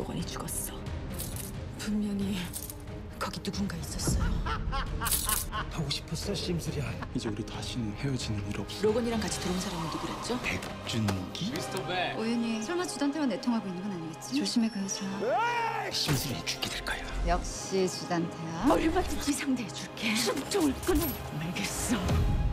로건이 죽었어. 분명히 거기 누군가 있었어요. 하고 싶었어, 심수련. 이제 우리 다시는 헤어지는 일 없어. 로건이랑 같이 들어온 사람은 누구랬죠? 백준기? 미스터 백. 오윤희, 설마 주단태와 내통하고 있는 건 아니겠지? 조심해, 그 여자. 심수련이 죽게 될 거야. 역시 주단태야. 얼마든지 상대해줄게. 숨통을 끊어. 말겠어.